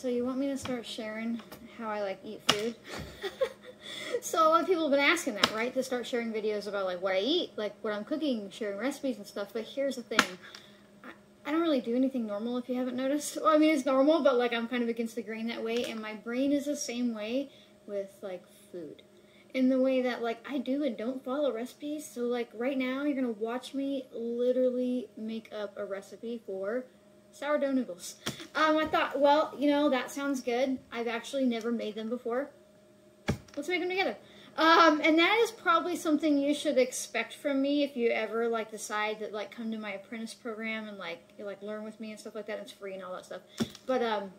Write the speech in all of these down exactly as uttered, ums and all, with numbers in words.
So you want me to start sharing how I like eat food? So a lot of people have been asking that, right? To start sharing videos about like what I eat, like what I'm cooking, sharing recipes and stuff. But here's the thing. I don't really do anything normal, if you haven't noticed. Well, I mean, it's normal, but like I'm kind of against the grain that way, and my brain is the same way with like food. In the way that like I do and don't follow recipes. So like right now you're gonna watch me literally make up a recipe for sourdough noodles. Um, I thought, well, you know, that sounds good. I've actually never made them before. Let's make them together. Um, and that is probably something you should expect from me if you ever like decide that like come to my apprentice program and like you, like learn with me and stuff like that. It's free and all that stuff. But um,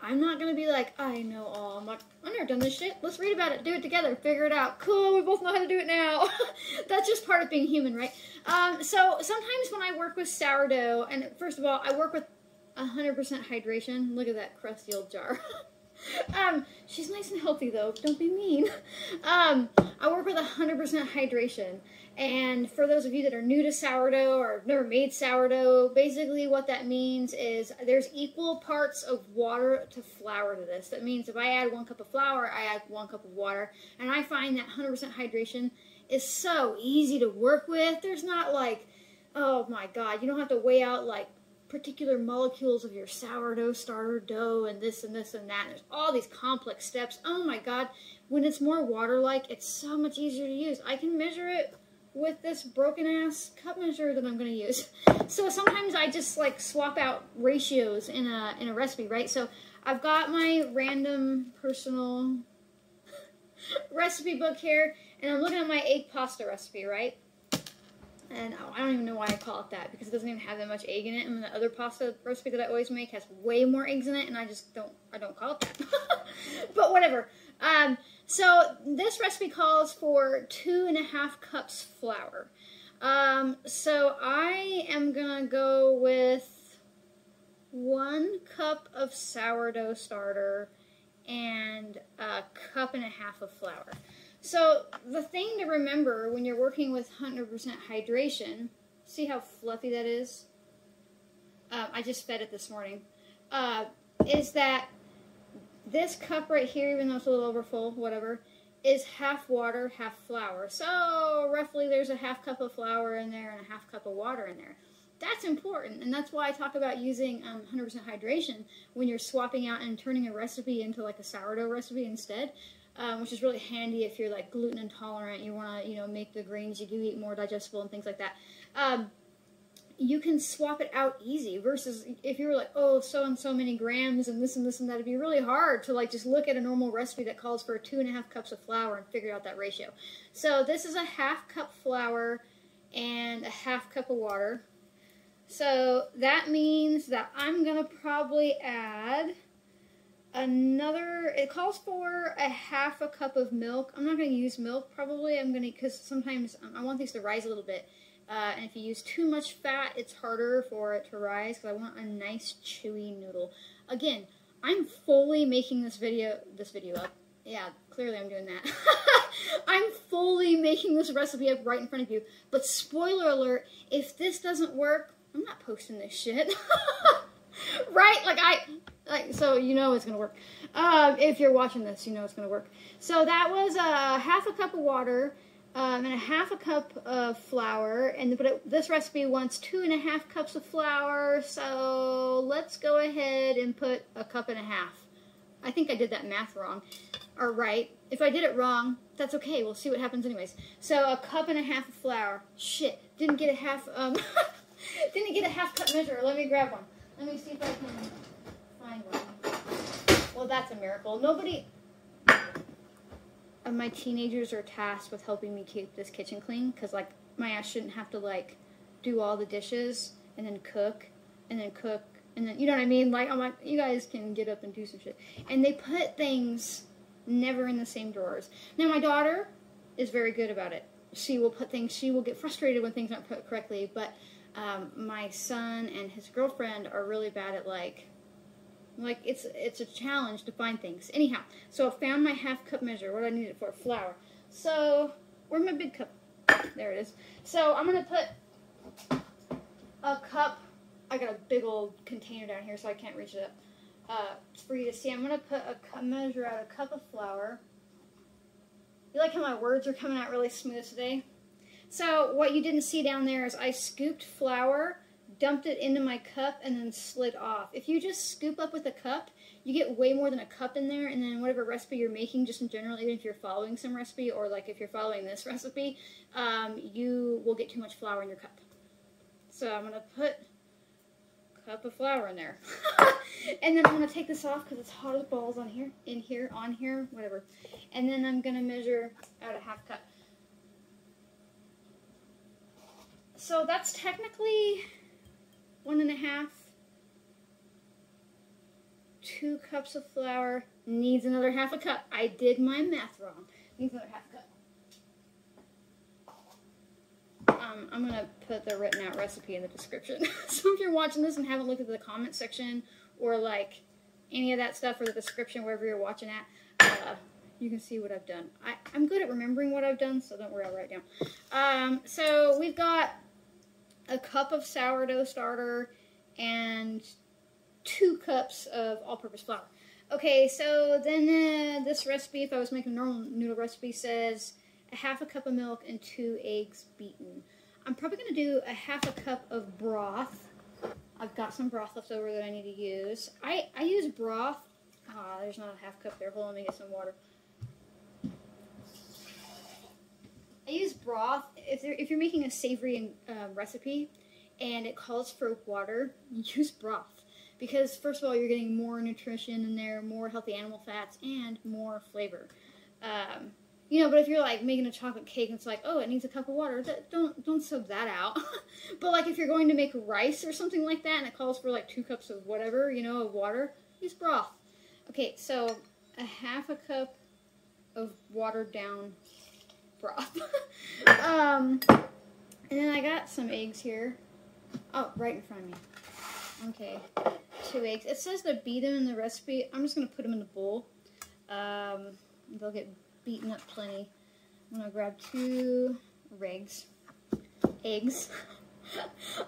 I'm not gonna be like I know all. I'm like I've never done this shit. Let's read about it, do it together, figure it out. Cool, we both know how to do it now. That's just part of being human, right? Um, so sometimes when I work with sourdough, and first of all, I work with one hundred percent hydration. Look at that crusty old jar. Um, she's nice and healthy though, don't be mean. Um, I work with one hundred percent hydration, and for those of you that are new to sourdough or have never made sourdough, basically what that means is there's equal parts of water to flour to this. That means if I add one cup of flour, I add one cup of water, and I find that one hundred percent hydration is so easy to work with. There's not like, oh my god, you don't have to weigh out like particular molecules of your sourdough starter dough and this and this and that. There's all these complex steps. Oh my god, when it's more water-like, it's so much easier to use. I can measure it with this broken-ass cup measure that I'm going to use. So sometimes I just like swap out ratios in a in a recipe, right? So I've got my random personal recipe book here, and I'm looking at my egg pasta recipe, right? And I don't even know why I call it that, because it doesn't even have that much egg in it. And the other pasta recipe that I always make has way more eggs in it, and I just don't, I don't call it that. But whatever. Um, so this recipe calls for two and a half cups flour. Um, so I am gonna go with one cup of sourdough starter and a cup and a half of flour. So the thing to remember when you're working with one hundred percent hydration, see how fluffy that is? Um, I just fed it this morning. Uh, is that this cup right here, even though it's a little over full, whatever, is half water, half flour. So roughly there's a half cup of flour in there and a half cup of water in there. That's important, and that's why I talk about using um, one hundred percent hydration when you're swapping out and turning a recipe into like a sourdough recipe instead. Um, which is really handy if you're like gluten intolerant, you want to, you know, make the grains you do eat more digestible and things like that. Um, you can swap it out easy versus if you were like, oh, so and so many grams and this and this and that, it'd be really hard to like just look at a normal recipe that calls for two and a half cups of flour and figure out that ratio. So this is a half cup flour and a half cup of water. So that means that I'm going to probably add another, it calls for a half a cup of milk. I'm not going to use milk probably. I'm going to, because sometimes um, I want these to rise a little bit. Uh, and if you use too much fat, it's harder for it to rise, because I want a nice chewy noodle. Again, I'm fully making this video, this video up. Yeah, clearly I'm doing that. I'm fully making this recipe up right in front of you. But spoiler alert, if this doesn't work, I'm not posting this shit. Right? Like I... Like, so you know it's going to work. Um, if you're watching this, you know it's going to work. So that was a half a cup of water um, and a half a cup of flour. And but it, this recipe wants two and a half cups of flour. So let's go ahead and put a cup and a half. I think I did that math wrong. Or right. If I did it wrong, that's okay. We'll see what happens anyways. So a cup and a half of flour. Shit. Didn't get a half, um, didn't get a half cup measure. Let me grab one. Let me see if I can... Well, that's a miracle. Nobody of my teenagers are tasked with helping me keep this kitchen clean, because like my ass shouldn't have to like do all the dishes and then cook and then cook and then, you know what I mean? Like I'm like, you guys can get up and do some shit. And they put things never in the same drawers. Now my daughter is very good about it. She will put things, she will get frustrated when things aren't put correctly, but um, my son and his girlfriend are really bad at like Like, it's it's a challenge to find things. Anyhow, so I found my half cup measure. What do I need it for? Flour. So, where's my big cup? There it is. So, I'm going to put a cup. I got a big old container down here, so I can't reach it up. uh, for you to see. I'm going to put a measure out a cup of flour. You like how my words are coming out really smooth today? So what you didn't see down there is I scooped flour, dumped it into my cup, and then slid off. If you just scoop up with a cup, you get way more than a cup in there, and then whatever recipe you're making, just in general, even if you're following some recipe, or like if you're following this recipe, um, you will get too much flour in your cup. So I'm going to put a cup of flour in there. And then I'm going to take this off because it's hot as balls on here, in here, on here, whatever. And then I'm going to measure out a half cup. So that's technically one and a half, two cups of flour, needs another half a cup. I did my math wrong. Needs another half a cup. Um, I'm going to put the written out recipe in the description. So if you're watching this and haven't looked at the comment section or like any of that stuff or the description, wherever you're watching at, uh, you can see what I've done. I, I'm good at remembering what I've done, so don't worry, I'll write it down. Um, so we've got a cup of sourdough starter and two cups of all-purpose flour. Okay, so then uh, this recipe, if I was making a normal noodle recipe, says a half a cup of milk and two eggs beaten. I'm probably going to do a half a cup of broth. I've got some broth left over that I need to use. I, I use broth. Ah, there's not a half cup there. Hold on, let me get some water. I use broth. If, if you're making a savory uh, recipe and it calls for water, use broth. Because first of all, you're getting more nutrition in there, more healthy animal fats, and more flavor. Um, you know, but if you're like making a chocolate cake and it's like, oh, it needs a cup of water, that, don't don't soak that out. But like if you're going to make rice or something like that and it calls for like two cups of whatever, you know, of water, use broth. Okay, so a half a cup of watered down broth. um, and then I got some eggs here. Oh, right in front of me. Okay, two eggs. It says to beat them in the recipe. I'm just going to put them in the bowl. Um, they'll get beaten up plenty. I'm going to grab two regs. Eggs.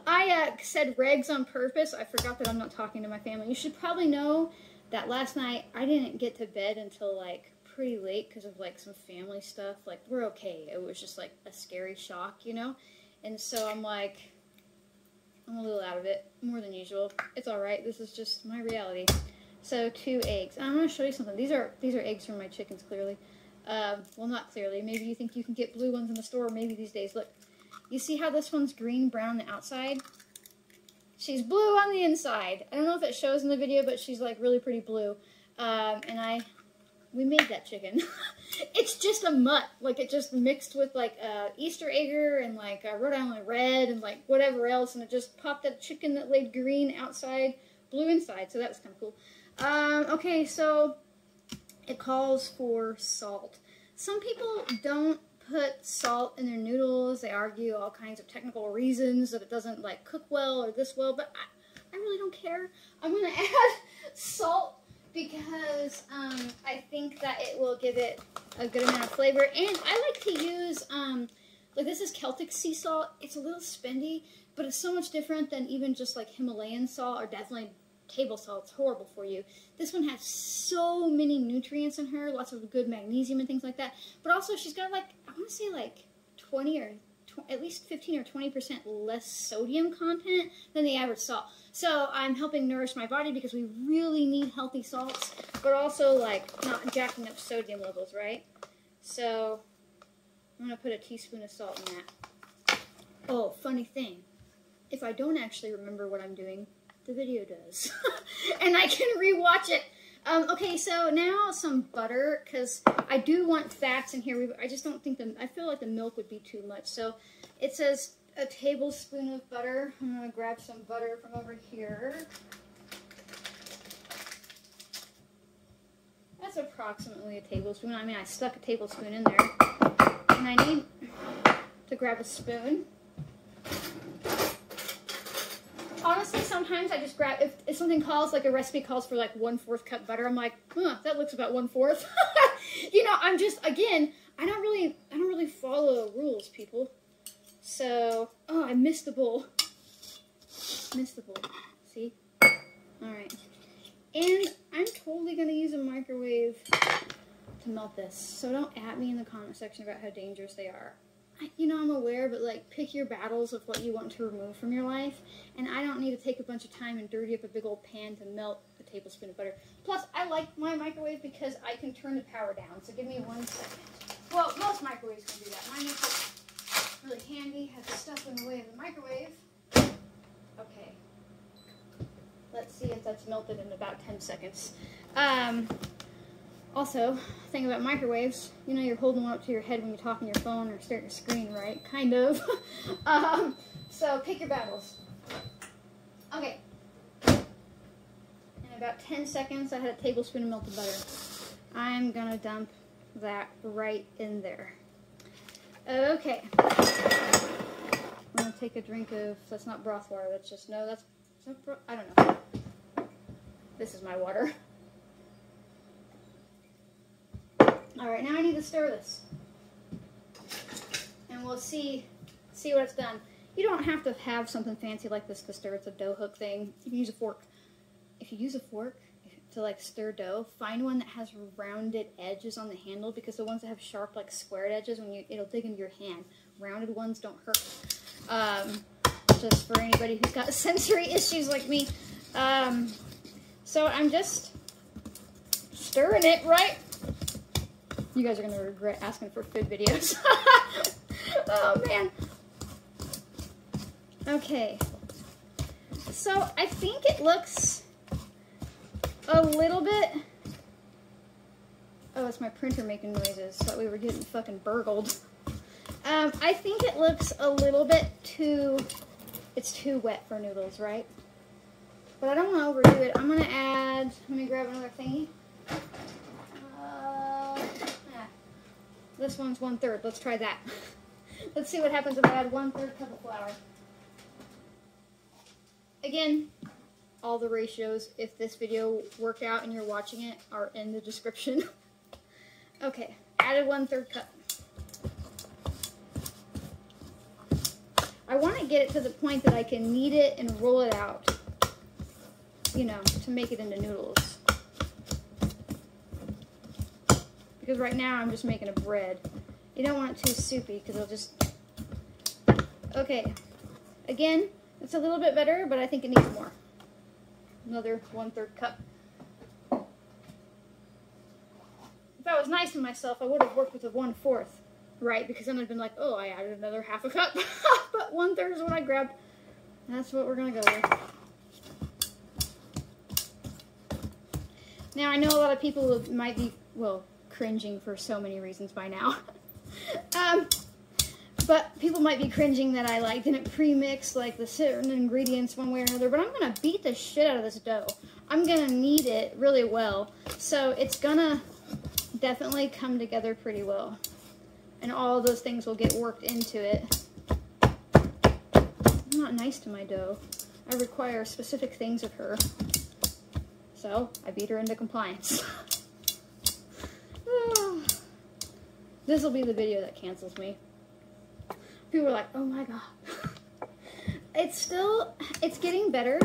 I uh, said regs on purpose. I forgot that I'm not talking to my family. You should probably know that last night I didn't get to bed until like pretty late because of like some family stuff. Like, we're okay. It was just like a scary shock, you know? And so I'm like, I'm a little out of it, more than usual. It's all right. This is just my reality. So two eggs. I'm going to show you something. These are these are eggs from my chickens, clearly. Um, well, not clearly. Maybe you think you can get blue ones in the store. Maybe these days. Look, you see how this one's green, brown on the outside? She's blue on the inside. I don't know if it shows in the video, but she's like really pretty blue. Um, and I, we made that chicken. It's just a mutt. Like, it just mixed with like a Easter egger and like a Rhode Island red and like whatever else, and it just popped that chicken that laid green outside, blue inside. So that was kind of cool. Um, okay, so it calls for salt. Some people don't put salt in their noodles. They argue all kinds of technical reasons that it doesn't like cook well or this well, but I, I really don't care. I'm gonna add salt because um, I think that it will give it a good amount of flavor. And I like to use, um, like this is Celtic sea salt. It's a little spendy, but it's so much different than even just like Himalayan salt or definitely table salt. It's horrible for you. This one has so many nutrients in her, lots of good magnesium and things like that. But also she's got like, I want to say like twenty or at least fifteen or twenty percent less sodium content than the average salt. So I'm helping nourish my body because we really need healthy salts, but also like not jacking up sodium levels, right? So I'm going to put a teaspoon of salt in that. Oh, funny thing. If I don't actually remember what I'm doing, the video does. And I can rewatch it. Um, okay, so now some butter, because I do want fats in here. We, I just don't think the, I feel like the milk would be too much. So it says a tablespoon of butter. I'm going to grab some butter from over here. That's approximately a tablespoon. I mean, I stuck a tablespoon in there. And I need to grab a spoon. Honestly, sometimes I just grab, if, if something calls, like a recipe calls for like one-fourth cup butter, I'm like, huh, that looks about one-fourth. You know, I'm just, again, I don't really, I don't really follow rules, people. So, oh, I missed the bowl. Missed the bowl. See? All right. And about this, so don't at me in the comment section about how dangerous they are. I, you know, I'm aware, but like, pick your battles with what you want to remove from your life, and I don't need to take a bunch of time and dirty up a big old pan to melt a tablespoon of butter. Plus, I like my microwave because I can turn the power down, so give me one second. Well, most microwaves can do that. Mine is really handy, has stuff in the way of the microwave. Okay. Let's see if that's melted in about ten seconds. Um... Also, thing about microwaves, you know you're holding one up to your head when you talk on your phone or stare at your screen, right? Kind of. um, so pick your battles. Okay. In about ten seconds, I had a tablespoon of melted butter. I'm gonna dump that right in there. Okay. I'm gonna take a drink of, that's not broth water, that's just, no, that's, not broth, I don't know. This is my water. Alright, now I need to stir this, and we'll see see what it's done. You don't have to have something fancy like this to stir. It's a dough hook thing. You can use a fork. If you use a fork to like stir dough, find one that has rounded edges on the handle, because the ones that have sharp like squared edges, when you it'll dig into your hand. Rounded ones don't hurt. Um, just for anybody who's got sensory issues like me. Um, so I'm just stirring it right. You guys are going to regret asking for food videos. Oh, man. Okay. So, I think it looks a little bit... Oh, it's my printer making noises. Thought we were getting fucking burgled. Um, I think it looks a little bit too... It's too wet for noodles, right? But I don't want to overdo it. I'm going to add... Let me grab another thingy. This one's one third. Let's try that. Let's see what happens if I add one third cup of flour. Again, all the ratios, if this video worked out and you're watching it, are in the description. Okay, added one third cup. I want to get it to the point that I can knead it and roll it out, you know, to make it into noodles. Because right now I'm just making a bread. You don't want it too soupy because it'll just... Okay. Again, it's a little bit better, but I think it needs more. Another one-third cup. If I was nice to myself, I would have worked with a one-fourth, right? Because then I'd been like, oh, I added another half a cup. But one-third is what I grabbed. And that's what we're going to go with. Now, I know a lot of people might be... Well... cringing for so many reasons by now. um, but people might be cringing that I like didn't pre-mix like the certain ingredients one way or another, but I'm gonna beat the shit out of this dough. I'm gonna knead it really well, so it's gonna definitely come together pretty well, and all those things will get worked into it. I'm not nice to my dough. I require specific things of her, so I beat her into compliance. This will be the video that cancels me. People are like, oh my god. It's still, it's getting better.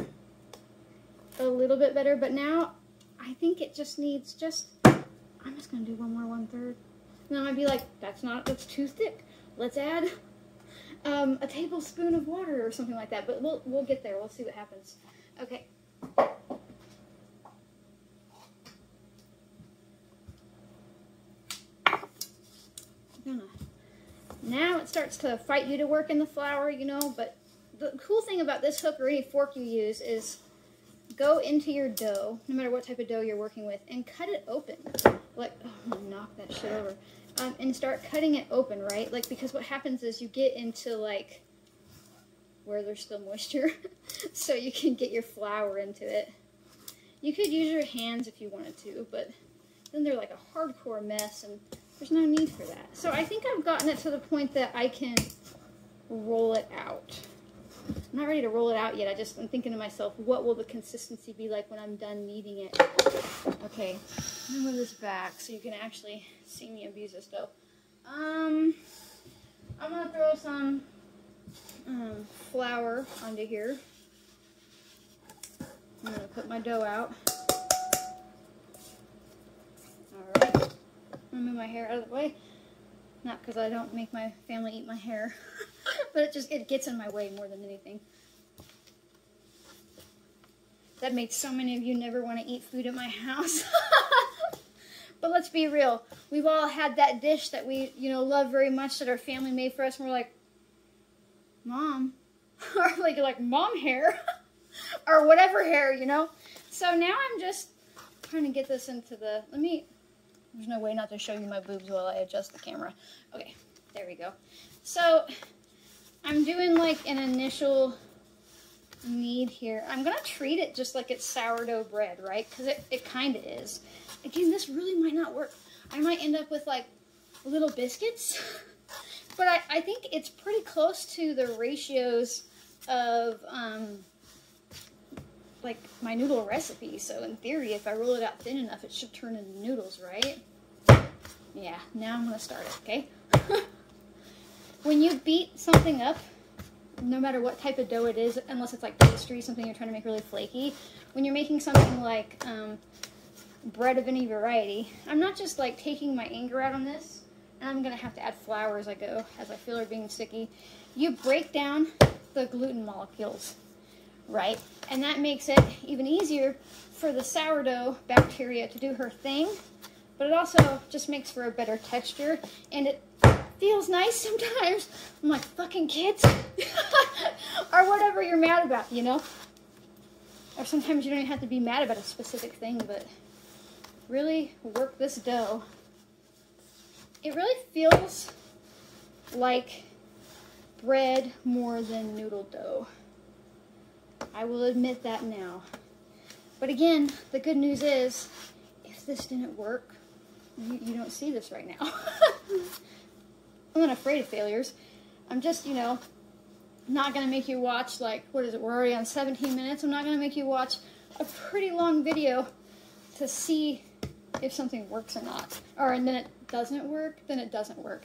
A little bit better, but now I think it just needs just, I'm just going to do one more one-third. And then I'd be like, that's not, that's too thick. Let's add um, a tablespoon of water or something like that. But we'll, we'll get there. We'll see what happens. Okay. Now it starts to fight you to work in the flour, you know, but the cool thing about this hook or any fork you use is go into your dough, no matter what type of dough you're working with, and cut it open. Like, oh, knock that shit over. Um, and start cutting it open, right? Like, because what happens is you get into, like, where there's still moisture, so you can get your flour into it. You could use your hands if you wanted to, but then they're like a hardcore mess, and... there's no need for that. So I think I've gotten it to the point that I can roll it out. I'm not ready to roll it out yet. I just, I'm thinking to myself, what will the consistency be like when I'm done kneading it? Okay, I'm gonna move this back so you can actually see me abuse this dough. Um, I'm gonna throw some um, flour onto here. I'm gonna put my dough out. All right. I'm gonna move my hair out of the way. Not because I don't make my family eat my hair, but it just, it gets in my way more than anything. That made so many of you never want to eat food at my house. But let's be real. We've all had that dish that we, you know, love very much that our family made for us. And we're like, Mom. Or like, like mom hair. Or whatever hair, you know. So now I'm just trying to get this into the, let me, there's no way not to show you my boobs while I adjust the camera. Okay, there we go. So I'm doing like an initial knead here. I'm going to treat it just like it's sourdough bread, right? Because it, it kind of is. Again, this really might not work. I might end up with like little biscuits. But I, I think it's pretty close to the ratios of um, like my noodle recipe. So in theory, if I roll it out thin enough, it should turn into noodles, right? Yeah, now I'm going to start it, okay? When you beat something up, no matter what type of dough it is, unless it's like pastry, something you're trying to make really flaky, when you're making something like um, bread of any variety, I'm not just like taking my anger out on this, and I'm going to have to add flour as I go, as I feel her being sticky. You break down the gluten molecules, right? And that makes it even easier for the sourdough bacteria to do her thing, but it also just makes for a better texture, and it feels nice sometimes. I'm like, fucking kids. Or whatever you're mad about, you know? Or sometimes you don't even have to be mad about a specific thing, but really work this dough. It really feels like bread more than noodle dough. I will admit that now. But again, the good news is, if this didn't work, you, you don't see this right now. I'm not afraid of failures. I'm just, you know, not going to make you watch, like, what is it? We're already on seventeen minutes. I'm not going to make you watch a pretty long video to see if something works or not. Or, and then it doesn't work, then it doesn't work.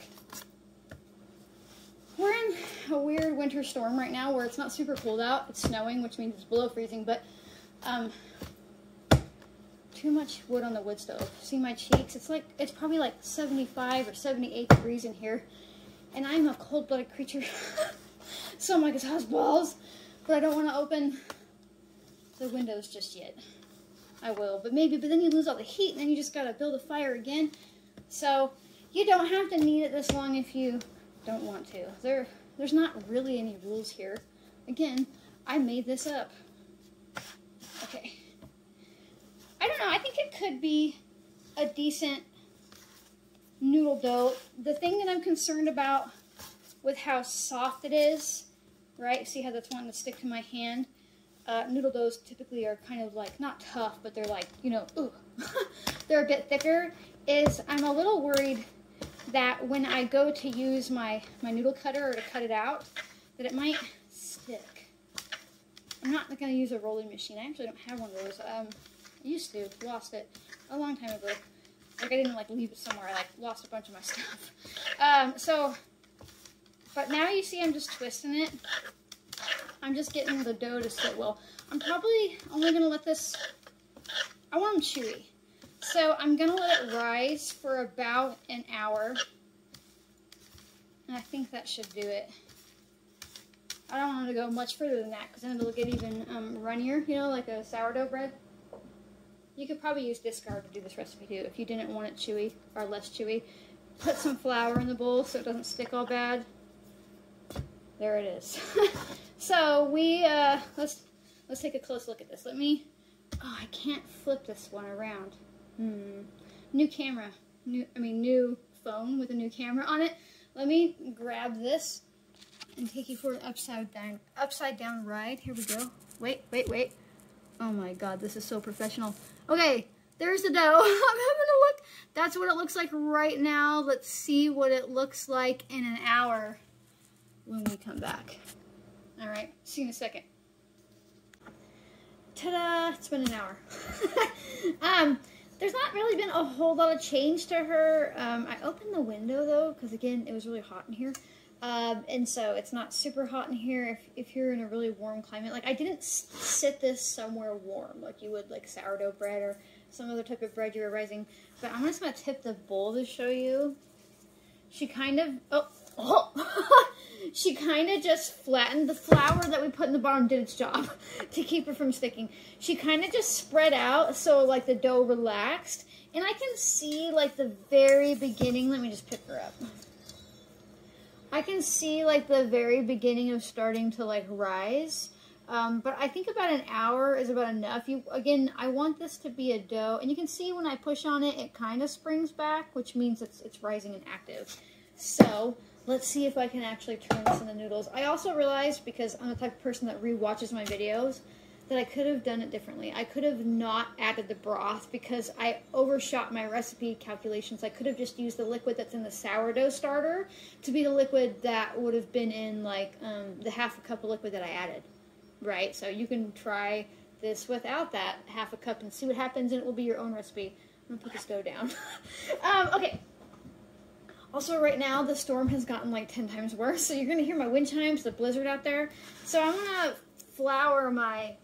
We're in a weird winter storm right now where it's not super cold out. It's snowing, which means it's below freezing, but um, too much wood on the wood stove. See my cheeks? It's like, it's probably like seventy-five or seventy-eight degrees in here, and I'm a cold-blooded creature. So I'm like, it's hot balls, but I don't want to open the windows just yet. I will, but maybe, but then you lose all the heat, and then you just got to build a fire again. So you don't have to knead it this long if you don't want to. There, there's not really any rules here. Again, I made this up. Okay. I don't know, I think it could be a decent noodle dough. The thing that I'm concerned about with how soft it is, right? See how that's wanting to stick to my hand? Uh, noodle doughs typically are kind of like, not tough, but they're like, you know, ooh. They're a bit thicker. Is I'm a little worried that when I go to use my, my noodle cutter or to cut it out, that it might stick. I'm not going to use a rolling machine. I actually don't have one of those. Um, I used to. Lost it a long time ago. Like, I didn't, like, leave it somewhere. I, like, lost a bunch of my stuff. Um, so, but now you see I'm just twisting it. I'm just getting the dough to sit well. I'm probably only going to let this, I want them chewy. So I'm going to let it rise for about an hour. And I think that should do it. I don't want it to go much further than that because then it'll get even um, runnier, you know, like a sourdough bread. You could probably use discard to do this recipe too if you didn't want it chewy or less chewy. Put some flour in the bowl so it doesn't stick all bad. There it is. So we, uh, let's, let's take a close look at this. Let me, oh, I can't flip this one around. Hmm. New camera. New, I mean, new phone with a new camera on it. Let me grab this and take you for an upside down, upside down ride. Here we go. Wait, wait, wait. Oh my God, this is so professional. Okay, there's the dough. I'm having a look. That's what it looks like right now. Let's see what it looks like in an hour when we come back. All right, see you in a second. Ta-da, it's been an hour. um, there's not really been a whole lot of change to her. Um, I opened the window though, because again, it was really hot in here. Um, and so it's not super hot in here if, if you're in a really warm climate. Like, I didn't sit this somewhere warm, like you would like sourdough bread or some other type of bread you were raising. But I'm just going to tip the bowl to show you. She kind of, oh, oh. She kind of just flattened the flour that we put in the bottom, did its job to keep it from sticking. She kind of just spread out so like the dough relaxed. And I can see like the very beginning. Let me just pick her up. I can see like the very beginning of starting to like rise. Um, but I think about an hour is about enough. You Again, I want this to be a dough. And you can see when I push on it, it kind of springs back, which means it's, it's rising and active. So let's see if I can actually turn this into noodles. I also realized, because I'm the type of person that re-watches my videos, that I could have done it differently. I could have not added the broth because I overshot my recipe calculations. I could have just used the liquid that's in the sourdough starter to be the liquid that would have been in like um, the half a cup of liquid that I added. Right, so you can try this without that half a cup and see what happens, and it will be your own recipe. I'm gonna put this dough down. um, okay. Also, right now the storm has gotten like ten times worse, so you're gonna hear my wind chimes, the blizzard out there. So I'm gonna flour my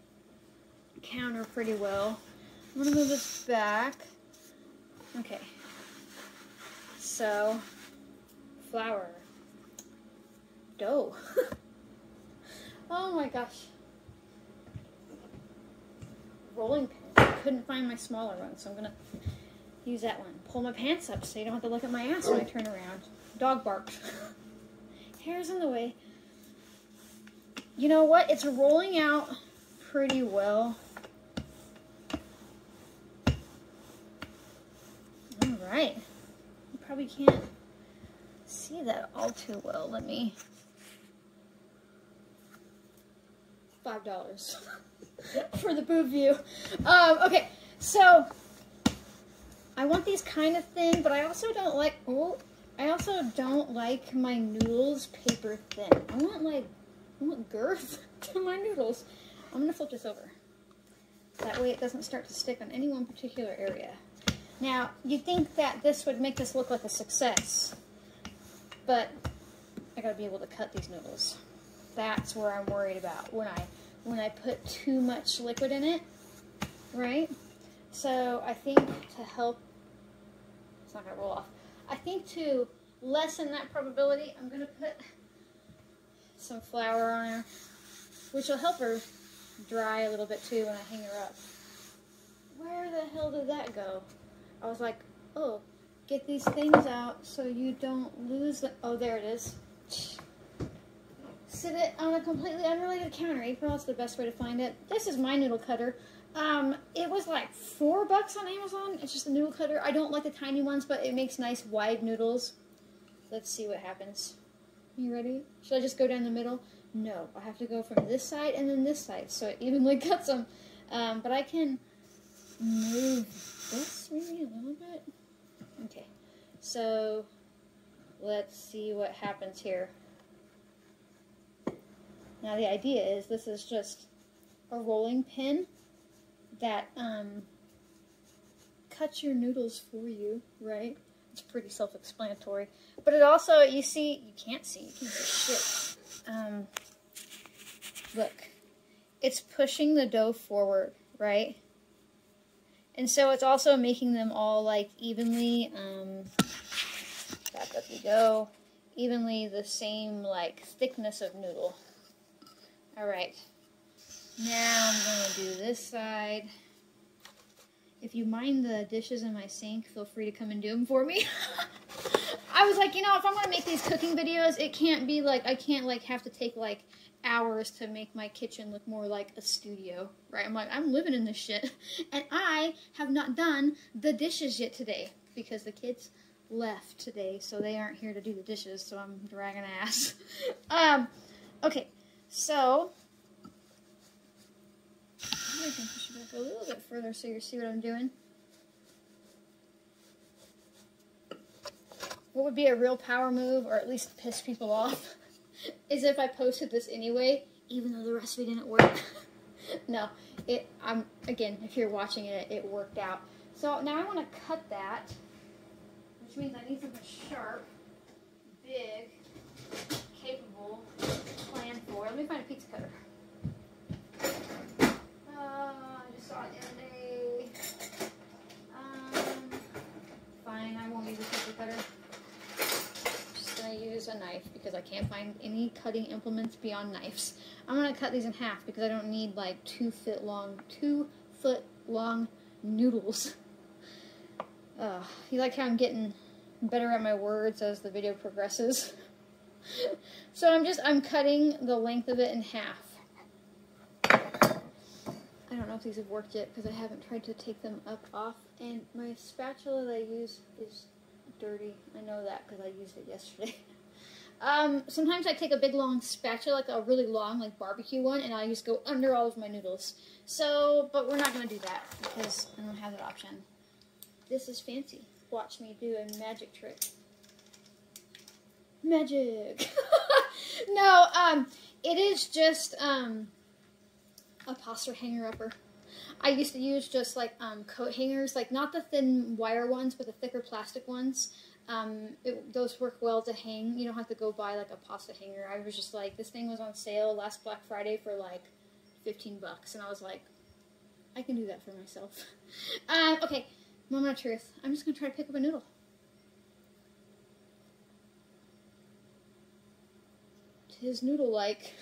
counter pretty well. I'm gonna move this back. Okay. So, flour, dough. Oh my gosh. Rolling pin. I couldn't find my smaller one, so I'm gonna use that one. Pull my pants up so you don't have to look at my ass when I turn around. Dog barked. Hair's in the way. You know what? It's rolling out pretty well. All right. You probably can't see that all too well. Let me. Five dollars for the boob view. Um, okay, so I want these kind of thin, but I also don't like. Oh, I also don't like my noodles paper thin. I want like I want girth to my noodles. I'm gonna flip this over. That way it doesn't start to stick on any one particular area. Now you'd think that this would make this look like a success, but I gotta be able to cut these noodles. That's where I'm worried about when I when I put too much liquid in it, right? So I think to help, it's not gonna roll off. I think to lessen that probability, I'm gonna put some flour on her, which will help her dry a little bit too when I hang her up. Where the hell did that go? I was like, oh, get these things out so you don't lose them. Oh, there it is. Sit it on a completely unrelated counter. April, that's the best way to find it. This is my noodle cutter. Um, it was like four bucks on Amazon. It's just a noodle cutter. I don't like the tiny ones, but it makes nice wide noodles. Let's see what happens. You ready? Should I just go down the middle? No, I have to go from this side and then this side, so it evenly cuts them. Um, but I can move this maybe a little bit. Okay, so let's see what happens here. Now the idea is this is just a rolling pin that um, cuts your noodles for you, right? It's pretty self-explanatory. But it also, you see, you can't see, you can't see shit. Um, look, it's pushing the dough forward, right? And so it's also making them all like evenly, um, back up we go, evenly the same like thickness of noodle. Alright, now I'm going to do this side. If you mind the dishes in my sink, feel free to come and do them for me. I was like, you know, if I'm going to make these cooking videos, it can't be like, I can't like have to take like hours to make my kitchen look more like a studio, right? I'm like, I'm living in this shit. And I have not done the dishes yet today because the kids left today, so they aren't here to do the dishes, so I'm dragging ass. um, okay. So, I can push it back a little bit further so you see what I'm doing. What would be a real power move, or at least piss people off, is if I posted this anyway, even though the recipe didn't work. No, it, I'm, again, if you're watching it, it worked out. So now I want to cut that, which means I need something sharp, big. for. Let me find a pizza cutter. Uh, I just saw it the other day. Um, fine, I won't use a pizza cutter. I'm just gonna use a knife because I can't find any cutting implements beyond knives. I'm gonna cut these in half because I don't need like two foot long, two foot long noodles. Uh, you like how I'm getting better at my words as the video progresses? So I'm just, I'm cutting the length of it in half. I don't know if these have worked yet because I haven't tried to take them up off, and my spatula that I use is dirty. I know that because I used it yesterday. um, sometimes I take a big long spatula, like a really long like barbecue one, and I just go under all of my noodles. So, but we're not going to do that because I don't have that option. This is fancy. Watch me do a magic trick. Magic. No, um, it is just um, a pasta hanger upper. I used to use just like um, coat hangers, like not the thin wire ones, but the thicker plastic ones. Um, it, those work well to hang. You don't have to go buy like a pasta hanger. I was just like, this thing was on sale last Black Friday for like fifteen bucks, and I was like, I can do that for myself. um, okay, moment of truth. I'm just gonna try to pick up a noodle. His noodle-like,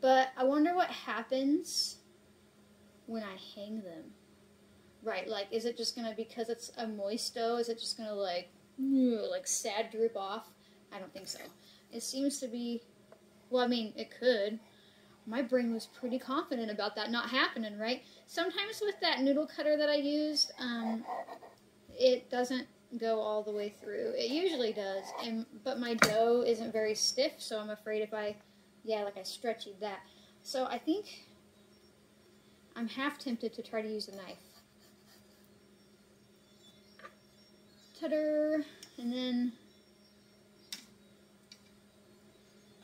but I wonder what happens when I hang them, right? Like, is it just gonna, because it's a moist dough, is it just gonna like, like sad drip off? I don't think so. It seems to be, well, I mean, it could. My brain was pretty confident about that not happening, right? Sometimes with that noodle cutter that I used, um, it doesn't go all the way through. It usually does, and but my dough isn't very stiff, so I'm afraid if I, yeah, like I stretched that. So I think I'm half tempted to try to use a knife. Ta-da! And then,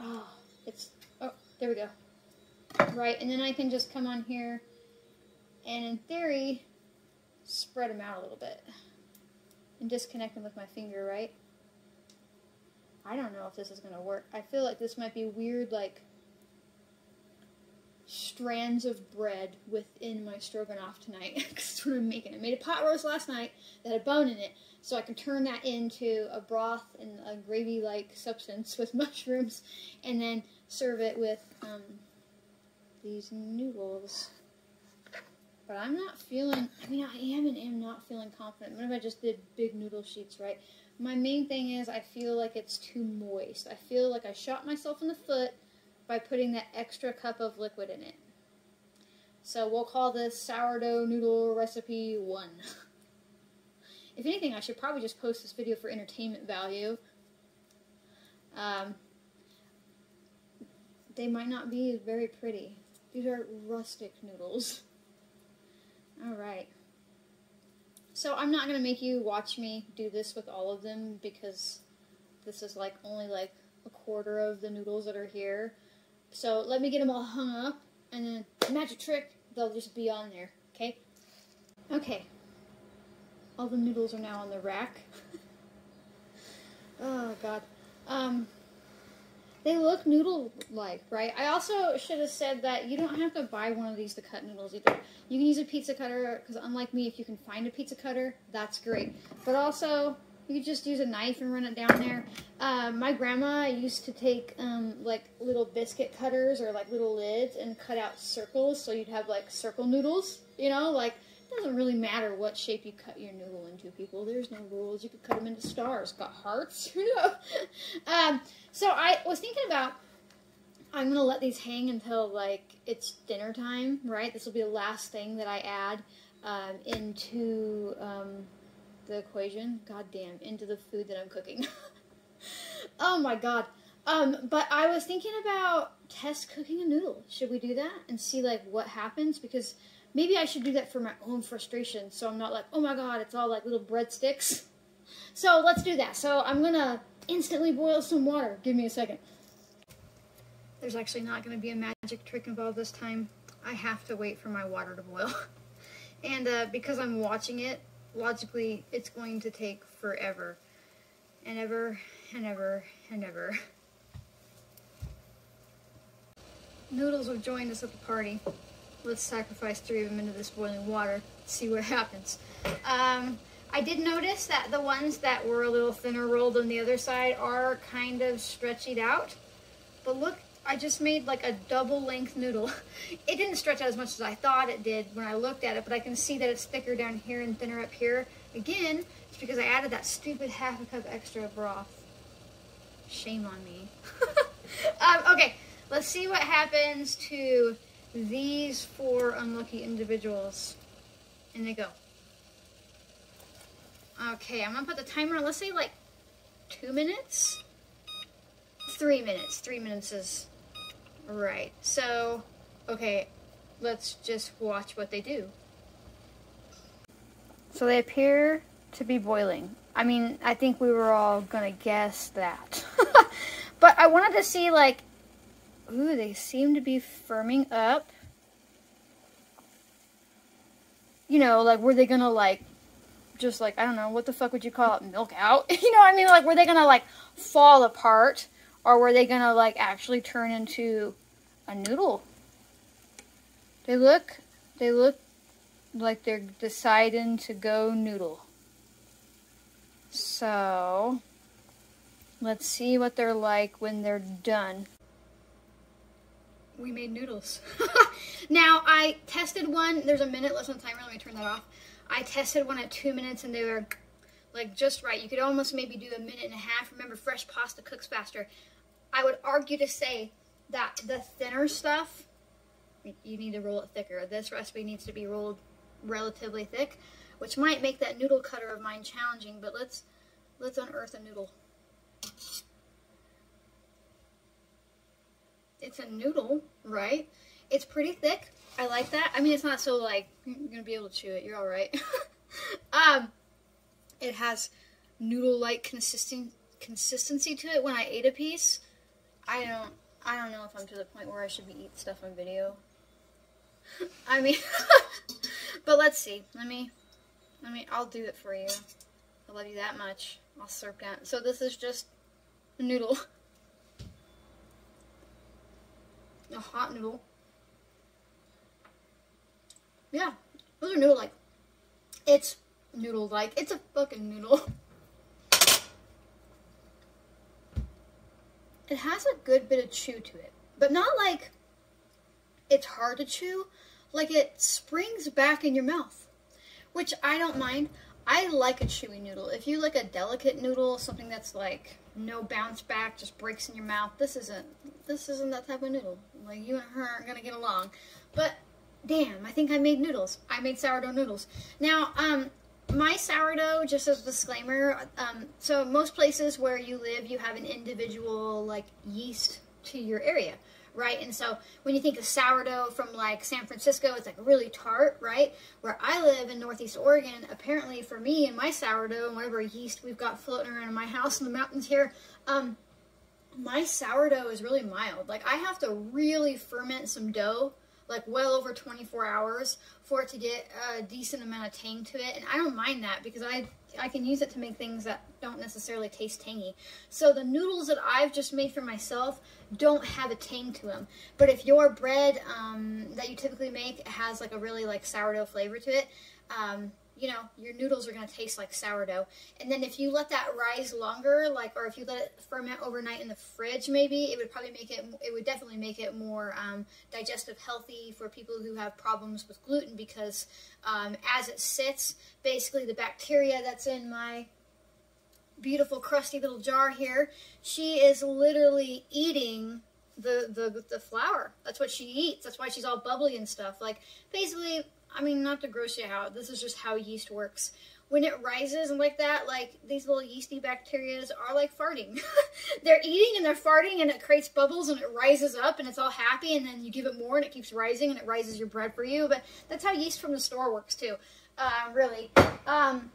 oh, it's, oh, there we go. Right, and then I can just come on here and in theory, spread them out a little bit. And disconnect them with my finger, right? I don't know if this is going to work. I feel like this might be weird, like, strands of bread within my stroganoff tonight. That's what I'm making. I made a pot roast last night that had bone in it, so I can turn that into a broth and a gravy-like substance with mushrooms, and then serve it with, um, these noodles. But I'm not feeling, I mean, I am and am not feeling confident. What if I just did big noodle sheets, right? My main thing is I feel like it's too moist. I feel like I shot myself in the foot by putting that extra cup of liquid in it. So we'll call this sourdough noodle recipe one. If anything, I should probably just post this video for entertainment value. Um, they might not be very pretty. These are rustic noodles. Alright, so I'm not going to make you watch me do this with all of them because this is like only like a quarter of the noodles that are here. So let me get them all hung up, and then magic trick, they'll just be on there, okay? Okay, all the noodles are now on the rack. Oh god, um, they look noodle-like, right? I also should have said that you don't have to buy one of these to cut noodles either. You can use a pizza cutter, because unlike me, if you can find a pizza cutter, that's great. But also, you could just use a knife and run it down there. Uh, my grandma used to take, um, like, little biscuit cutters or, like, little lids and cut out circles, so you'd have, like, circle noodles, you know? Like, it doesn't really matter what shape you cut your noodle into, people. There's no rules. You could cut them into stars. Got hearts, you know? um... So I was thinking about, I'm going to let these hang until, like, it's dinner time, right? This will be the last thing that I add um, into um, the equation. God damn, into the food that I'm cooking. Oh, my God. Um, but I was thinking about test cooking a noodle. Should we do that and see, like, what happens? Because maybe I should do that for my own frustration, so I'm not like, oh, my God, it's all, like, little breadsticks. So let's do that. So I'm going to instantly boil some water. Give me a second. There's actually not going to be a magic trick involved this time. I have to wait for my water to boil. And uh, because I'm watching it, logically, it's going to take forever. And ever, and ever, and ever. Noodles will join us at the party. Let's sacrifice three of them into this boiling water, see what happens. Um, I did notice that the ones that were a little thinner rolled on the other side are kind of stretched out. But look, I just made like a double length noodle. It didn't stretch out as much as I thought it did when I looked at it, but I can see that it's thicker down here and thinner up here. Again, it's because I added that stupid half a cup extra of broth. Shame on me. um, okay, let's see what happens to these four unlucky individuals. And they go. Okay, I'm gonna put the timer, let's say like two minutes? Three minutes. Three minutes is right. So, okay, let's just watch what they do. So they appear to be boiling. I mean, I think we were all gonna guess that. But I wanted to see, like, ooh, they seem to be firming up. You know, like, were they gonna, like, just, like, I don't know, what the fuck would you call it? Milk out? You know what I mean? Like, were they gonna, like, fall apart? Or were they gonna, like, actually turn into a noodle? They look, they look like they're deciding to go noodle. So, let's see what they're like when they're done. We made noodles. Now, I tested one. There's a minute left on the timer. Let me turn that off. I tested one at two minutes, and they were, like, just right. You could almost maybe do a minute and a half. Remember, fresh pasta cooks faster. I would argue to say that the thinner stuff, you need to roll it thicker. This recipe needs to be rolled relatively thick, which might make that noodle cutter of mine challenging, but let's, let's unearth a noodle. It's a noodle, right? It's pretty thick. I like that. I mean, it's not so, like, you're gonna be able to chew it. You're all right. um, it has noodle-like consistent consistency to it. When I ate a piece, I don't, I don't know if I'm to the point where I should be eating stuff on video. I mean, but let's see. Let me, let me. I'll do it for you. I love you that much. I'll slurp down. So this is just a noodle. A hot noodle. Yeah, those are noodle-like. It's noodle-like. It's a fucking noodle. It has a good bit of chew to it, but not like it's hard to chew. Like, it springs back in your mouth, which I don't mind. I like a chewy noodle. If you like a delicate noodle, something that's like no bounce back, just breaks in your mouth, this isn't this isn't that type of noodle. Like, you and her aren't gonna get along. But damn, I think I made noodles. I made sourdough noodles. Now, um, my sourdough, just as a disclaimer, um, so most places where you live, you have an individual, like, yeast to your area, right? And so when you think of sourdough from, like, San Francisco, it's, like, really tart, right? Where I live in Northeast Oregon, apparently for me and my sourdough and whatever yeast we've got floating around in my house in the mountains here, um, my sourdough is really mild. Like, I have to really ferment some dough, like, well over twenty-four hours for it to get a decent amount of tang to it. And I don't mind that because I, I can use it to make things that don't necessarily taste tangy. So the noodles that I've just made for myself don't have a tang to them. But if your bread um, that you typically make has, like, a really, like, sourdough flavor to it, um, you know, your noodles are going to taste like sourdough. And then if you let that rise longer, like, or if you let it ferment overnight in the fridge, maybe, it would probably make it, it would definitely make it more um, digestive healthy for people who have problems with gluten, because um, as it sits, basically the bacteria that's in my beautiful crusty little jar here, she is literally eating the, the, the flour. That's what she eats. That's why she's all bubbly and stuff. Like, basically, I mean, not to gross you out, this is just how yeast works. When it rises and like that, like, these little yeasty bacterias are like farting. They're eating and they're farting, and it creates bubbles, and it rises up, and it's all happy, and then you give it more and it keeps rising, and it rises your bread for you. But that's how yeast from the store works too, uh, really. Um,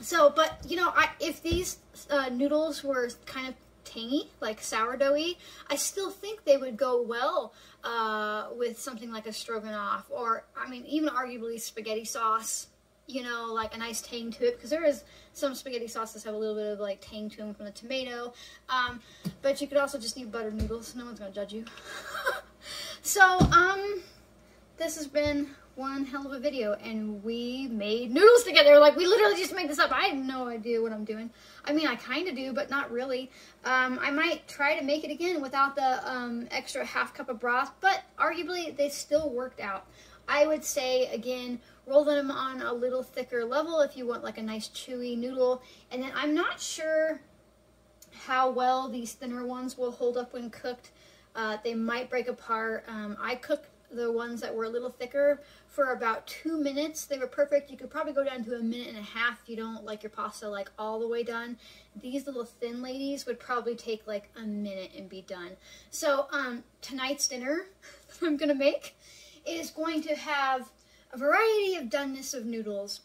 so, but, you know, I, if these uh, noodles were kind of tangy, like sourdoughy, I still think they would go well uh, with something like a stroganoff, or, I mean, even arguably spaghetti sauce, you know, like a nice tang to it, because there is some spaghetti sauces have a little bit of, like, tang to them from the tomato, um, but you could also just do buttered noodles. No one's going to judge you. So, um, this has been one hell of a video, and we made noodles together. Like, we literally just made this up. I have no idea what I'm doing. I mean, I kind of do, but not really. Um, I might try to make it again without the um, extra half cup of broth, but arguably they still worked out. I would say, again, roll them on a little thicker level if you want like a nice chewy noodle. And then I'm not sure how well these thinner ones will hold up when cooked. Uh, they might break apart. Um, I cooked the ones that were a little thicker for about two minutes. They were perfect. You could probably go down to a minute and a half if you don't like your pasta like all the way done. These little thin ladies would probably take like a minute and be done. So um, tonight's dinner that I'm gonna make is going to have a variety of doneness of noodles,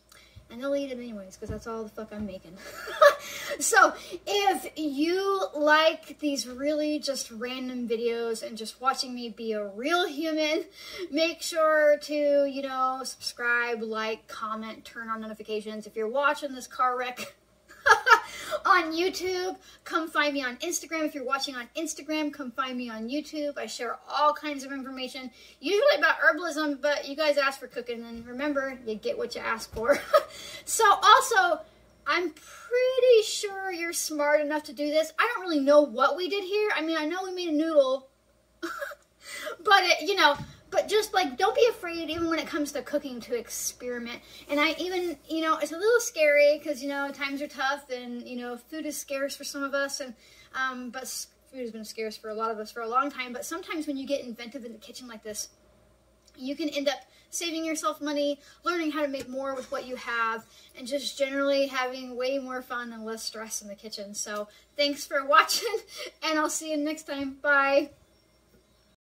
and they'll eat it anyways because that's all the fuck I'm making. So if you like these really just random videos and just watching me be a real human, make sure to, you know, subscribe, like, comment, turn on notifications. If you're watching this car wreck on YouTube, come find me on Instagram. If you're watching on Instagram, come find me on YouTube. I share all kinds of information, usually about herbalism, but you guys ask for cooking, and remember, you get what you ask for. So also, I'm pretty sure you're smart enough to do this. I don't really know what we did here. I mean, I know we made a noodle, but it, you know, but just like, don't be afraid, even when it comes to cooking, to experiment. And I even, you know, it's a little scary because, you know, times are tough and, you know, food is scarce for some of us. And, um, but food has been scarce for a lot of us for a long time. But sometimes when you get inventive in the kitchen like this, you can end up saving yourself money, learning how to make more with what you have, and just generally having way more fun and less stress in the kitchen. So thanks for watching, and I'll see you next time. Bye.